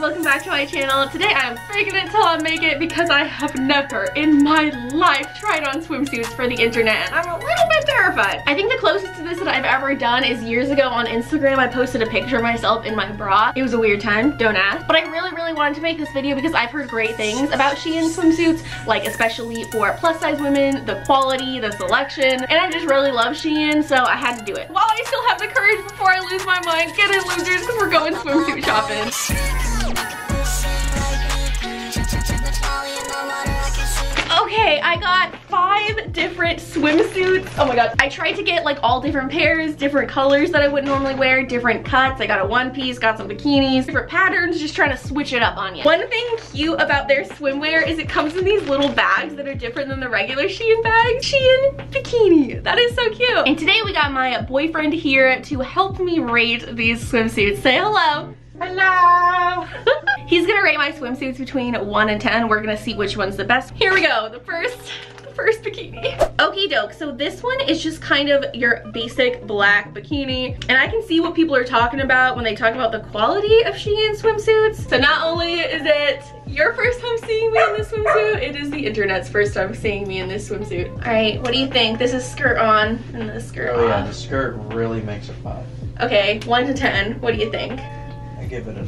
guys, welcome back to my channel. Today I am faking it till I make it because I have never in my life tried on swimsuits for the internet and I'm a little bit terrified. I think the closest to this that I've ever done is years ago on Instagram. I posted a picture of myself in my bra. It was a weird time, don't ask. But I really wanted to make this video because I've heard great things about Shein swimsuits, like especially for plus size women, the quality, the selection, and I just really love Shein, so I had to do it. While I still have the courage before I lose my mind, get it losers, because we're going swimsuit shopping. Okay, I got 5 different swimsuits. Oh my god. I tried to get like all different pairs, different colors that I wouldn't normally wear, different cuts. I got a one piece, got some bikinis, different patterns, just trying to switch it up on you. One thing cute about their swimwear is it comes in these little bags that are different than the regular Shein bag. Shein bikini. That is so cute. And today we got my boyfriend here to help me rate these swimsuits. Say hello. Hello! He's gonna rate my swimsuits between 1 and 10. We're gonna see which one's the best. Here we go, the first bikini. Okie doke, so this one is just kind of your basic black bikini. And I can see what people are talking about when they talk about the quality of Shein swimsuits. So not only is it your first time seeing me in this swimsuit, it is the internet's first time seeing me in this swimsuit. All right, what do you think? This is skirt on and the skirt off. Oh yeah, the skirt really makes it pop. Okay, 1 to 10, what do you think? Give it a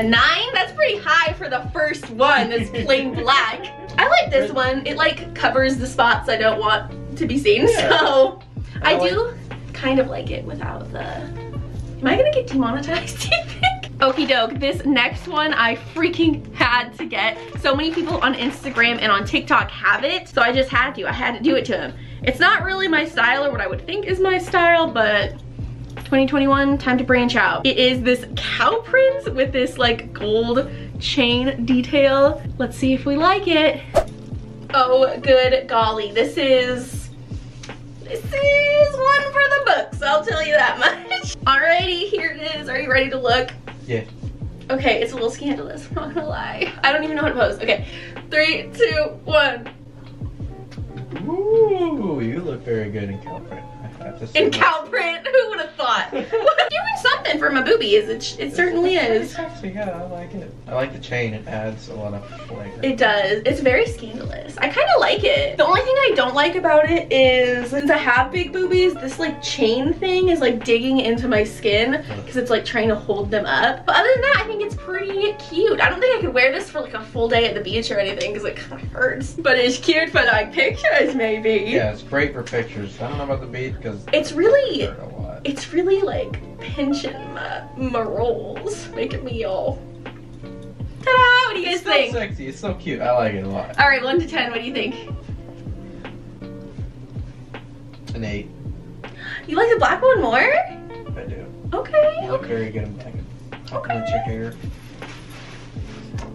9. A 9? That's pretty high for the first one. That's plain black. I like this one. It like covers the spots I don't want to be seen. Yeah. So I do kind of like it without the... Am I gonna get demonetized? Do you think? Okie doke, this next one I freaking had to get. So many people on Instagram and on TikTok have it, so I just had to. I had to do it to them. It's not really my style or what I would think is my style, but 2021, time to branch out. It is this cow print with this like gold chain detail. Let's see if we like it. Oh good golly, this is one for the books, I'll tell you that much. Alrighty, here it is. Are you ready to look? Yeah. Okay, it's a little scandalous, I'm not gonna lie. I don't even know how to pose. Okay, 3, 2, 1. Ooh, you look very good in cow print. In cow print? Who would have thought? Doing something for my boobies. It certainly is. Sexy, yeah, I like it. I like the chain. It adds a lot of flavor. It does. It's very scandalous. I kind of like it. The only thing I don't like about it is since I have big boobies, this like chain thing is like digging into my skin because it's like trying to hold them up. But other than that, I think it's pretty cute. I don't think I could wear this for like a full day at the beach or anything because it kind of hurts. But it's cute for like pictures, maybe. Yeah, it's great for pictures. I don't know about the beach because it's really like pinching my rolls, making me all. Ta-da! What do you guys think? It's so sexy. It's so cute. I like it a lot. All right, 1 to 10. What do you think? An 8. You like the black one more? I do. Okay. You look very good in black. Okay. Check hair.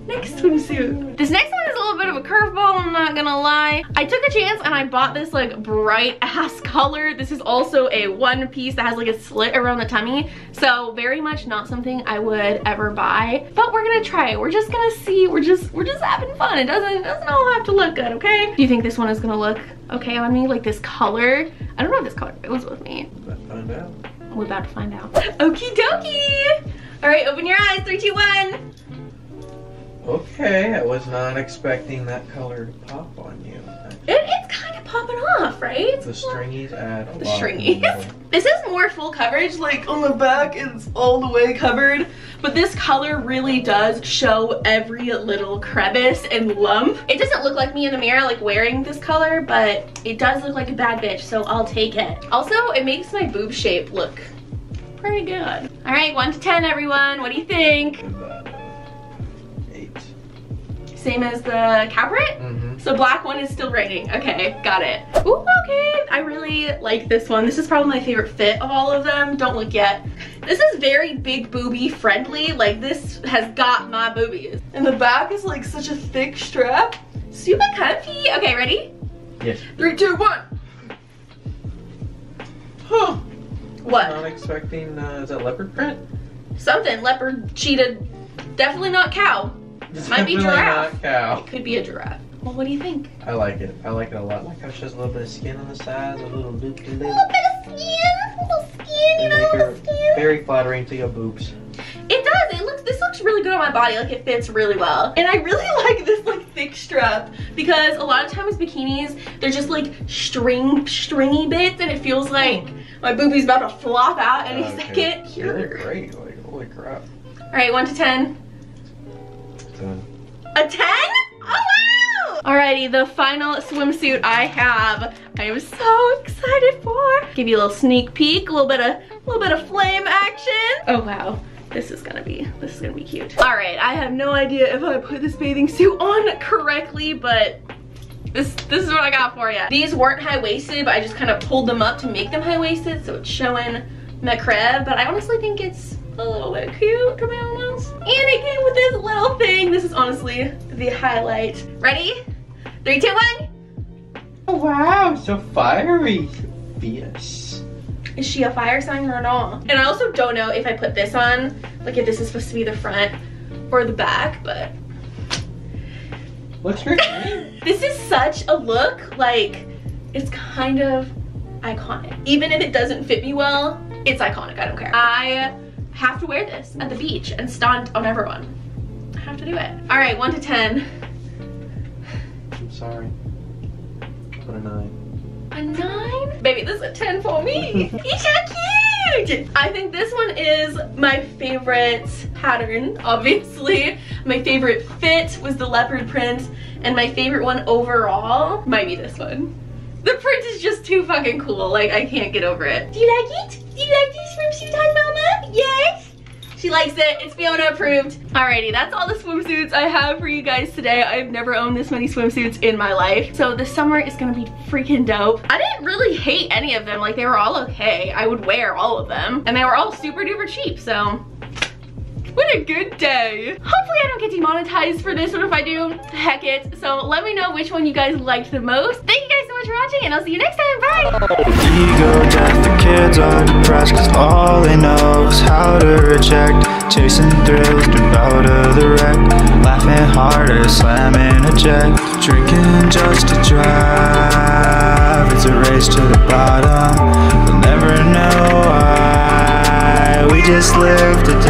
Next swimsuit. This next one is a little bit of a curveball, I'm not gonna lie. I took a chance and I bought this like bright ass color. This is also a one piece that has like a slit around the tummy. So very much not something I would ever buy, but we're gonna try it. We're just gonna see, we're just having fun. It doesn't all have to look good, okay? Do you think this one is gonna look okay on me? Like this color? I don't know if this color goes with me. We're about to find out. We're about to find out. Okie dokie. All right, open your eyes, 3, 2, 1. Okay, I was not expecting that color to pop on you. It's kind of popping off, right? The stringies add a lot. The stringies. This is more full coverage, like on the back it's all the way covered. But this color really does show every little crevice and lump. It doesn't look like me in the mirror like wearing this color, but it does look like a bad bitch, so I'll take it. Also, it makes my boob shape look pretty good. All right, 1 to 10 everyone, what do you think? Same as the cabret? Mm-hmm. So black one is still raining. Okay, got it. Ooh, okay. I really like this one. This is probably my favorite fit of all of them. Don't look yet. This is very big boobie friendly. Like this has got my boobies. And the back is like such a thick strap. Super comfy. Okay, ready? Yes. 3, 2, 1. Huh. What? I'm not expecting, is that leopard print? Something, leopard, cheetah, definitely not cow. This might be giraffe. Not cow. It could be a giraffe. Well, what do you think? I like it. I like it a lot. I like how she has a little bit of skin on the sides, a little loop. A little bit of skin. A little skin, you know, a little skin. Very flattering to your boobs. It does. It looks this looks really good on my body. Like, it fits really well. And I really like this like thick strap, because a lot of times bikinis, they're just like stringy bits, and it feels like my boobie's about to flop out any second. Here. You look great. Like, holy crap. All right, 1 to 10. 10. A 10? Oh wow! Alrighty, the final swimsuit I have. I am so excited for. Give you a little sneak peek, a little bit of flame action. Oh wow. This is gonna be cute. All right, I have no idea if I put this bathing suit on correctly, but this is what I got for you. These weren't high-waisted, but I just kind of pulled them up to make them high-waisted, so it's showing my crib, but I honestly think it's a little bit cute to my own house. And it came with this little thing. This is honestly the highlight. Ready? 3, 2, 1. Oh, wow, so fiery. Yes. Is she a fire sign or an all? And I also don't know if I put this on, like if this is supposed to be the front or the back, but. Looks great. This is such a look, like it's kind of iconic. Even if it doesn't fit me well, it's iconic, I don't care. I have to wear this at the beach and stunt on everyone. I have to do it. All right, 1 to 10. I'm sorry, but a 9. A 9? Baby, this is a 10 for me. It's so cute! I think this one is my favorite pattern, obviously. My favorite fit was the leopard print, and my favorite one overall might be this one. The print is just too fucking cool. Like, I can't get over it. Do you like it? Do you like this swimsuit on, Mama? Yes? She likes it. It's Fiona approved. Alrighty, that's all the swimsuits I have for you guys today. I've never owned this many swimsuits in my life. So this summer is gonna be freaking dope. I didn't really hate any of them. Like, they were all okay. I would wear all of them. And they were all super duper cheap, so. What a good day. Hopefully I don't get demonetized for this, but if I do, heck it. So let me know which one you guys liked the most. Thank you guys so much for watching, and I'll see you next time. Bye! Ego death, the kids are depressed, 'cause all they know is how to reject. Chasing thrills, drift out of the wreck. Laughing harder, slamming a check. Drinking just to drive, it's a race to the bottom. They'll never know why, we just live today.